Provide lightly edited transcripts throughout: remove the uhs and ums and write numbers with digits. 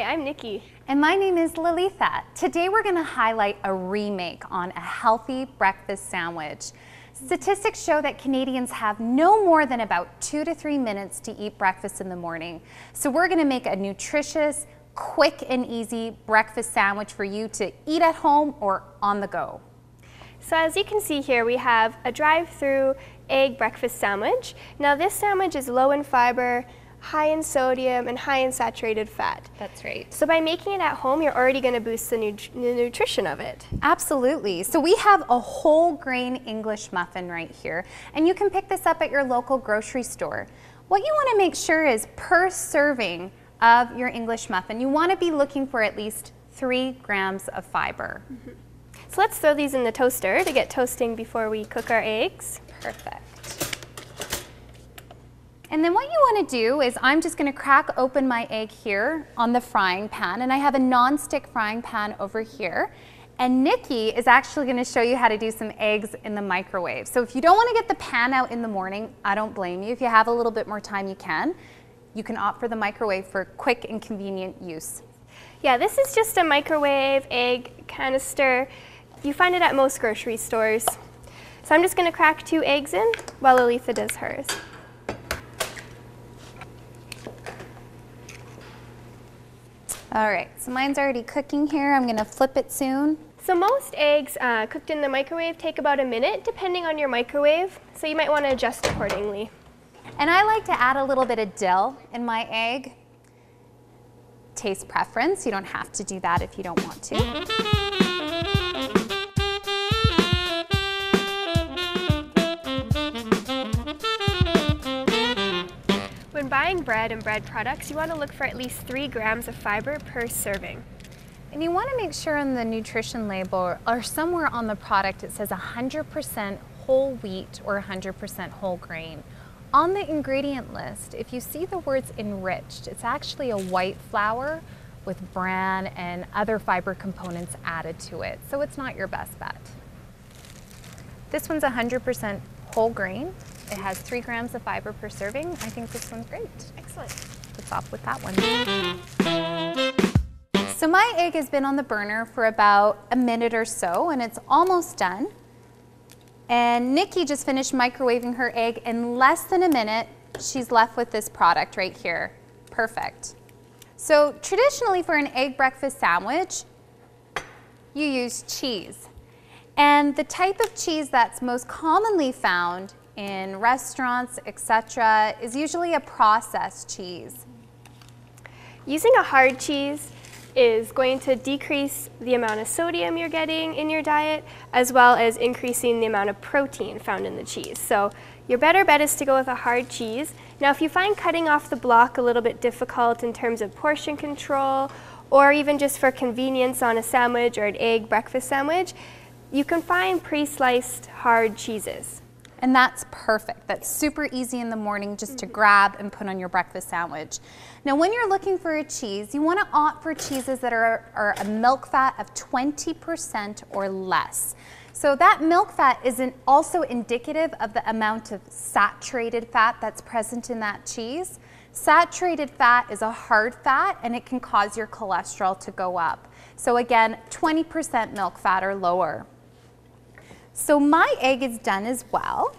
I'm Nikki. And my name is Lalitha. Today we're going to highlight a remake on a healthy breakfast sandwich. Statistics show that Canadians have no more than about 2 to 3 minutes to eat breakfast in the morning. So we're going to make a nutritious, quick and easy breakfast sandwich for you to eat at home or on the go. So as you can see here, we have a drive-through egg breakfast sandwich. Now this sandwich is low in fiber, high in sodium, and high in saturated fat. That's right. So by making it at home, you're already going to boost the nutrition of it. Absolutely. So we have a whole grain English muffin right here, and you can pick this up at your local grocery store. What you want to make sure is per serving of your English muffin, you want to be looking for at least 3 grams of fiber. Mm-hmm. So let's throw these in the toaster to get toasting before we cook our eggs. Perfect. And then what you want to do is I'm just going to crack open my egg here on the frying pan, and I have a non-stick frying pan over here, and Nikki is actually going to show you how to do some eggs in the microwave. So if you don't want to get the pan out in the morning, I don't blame you. If you have a little bit more time, you can opt for the microwave for quick and convenient use. Yeah, this is just a microwave egg canister. You find it at most grocery stores. So I'm just going to crack 2 eggs in while Lalitha does hers. All right, so mine's already cooking here. I'm gonna flip it soon. So most eggs cooked in the microwave take about a minute, depending on your microwave, so you might wanna adjust accordingly. And I like to add a little bit of dill in my egg. Taste preference, you don't have to do that if you don't want to. When buying bread and bread products, you want to look for at least 3 grams of fiber per serving. And you want to make sure on the nutrition label or somewhere on the product it says 100% whole wheat or 100% whole grain. On the ingredient list, if you see the words enriched, it's actually a white flour with bran and other fiber components added to it, so it's not your best bet. This one's 100% whole grain. It has 3 grams of fiber per serving. I think this one's great. Excellent. Let's off with that one. So my egg has been on the burner for about a minute or so, and it's almost done. And Nikki just finished microwaving her egg. In less than a minute, she's left with this product right here. Perfect. So traditionally for an egg breakfast sandwich, you use cheese. And the type of cheese that's most commonly found in restaurants, etc., is usually a processed cheese. Using a hard cheese is going to decrease the amount of sodium you're getting in your diet, as well as increasing the amount of protein found in the cheese. So your better bet is to go with a hard cheese. Now, if you find cutting off the block a little bit difficult in terms of portion control, or even just for convenience on a sandwich or an egg breakfast sandwich, you can find pre-sliced hard cheeses. And that's perfect. That's super easy in the morning just to grab and put on your breakfast sandwich. Now when you're looking for a cheese, you want to opt for cheeses that are a milk fat of 20% or less. So that milk fat is also indicative of the amount of saturated fat that's present in that cheese. Saturated fat is a hard fat, and it can cause your cholesterol to go up. So again, 20% milk fat or lower. So my egg is done as well.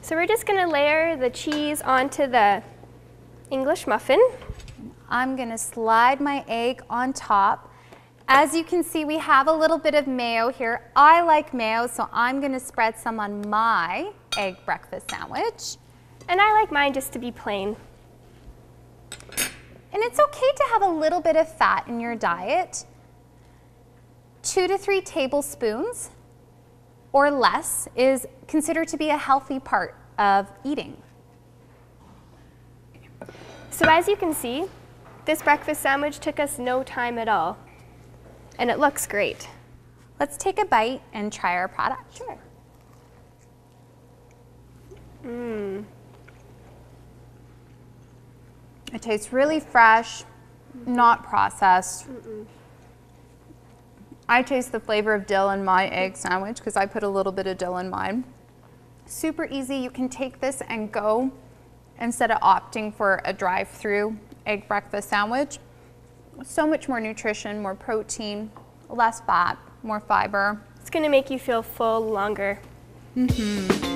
So we're just going to layer the cheese onto the English muffin. I'm going to slide my egg on top. As you can see, we have a little bit of mayo here. I like mayo, so I'm going to spread some on my egg breakfast sandwich. And I like mine just to be plain. And it's okay to have a little bit of fat in your diet. 2 to 3 tablespoons or less is considered to be a healthy part of eating. So as you can see, this breakfast sandwich took us no time at all, and it looks great. Let's take a bite and try our product. Sure. Mmm. It tastes really fresh, not processed. I taste the flavor of dill in my egg sandwich because I put a little bit of dill in mine. Super easy. You can take this and go instead of opting for a drive-through egg breakfast sandwich. So much more nutrition, more protein, less fat, more fiber. It's going to make you feel full longer. Mm-hmm.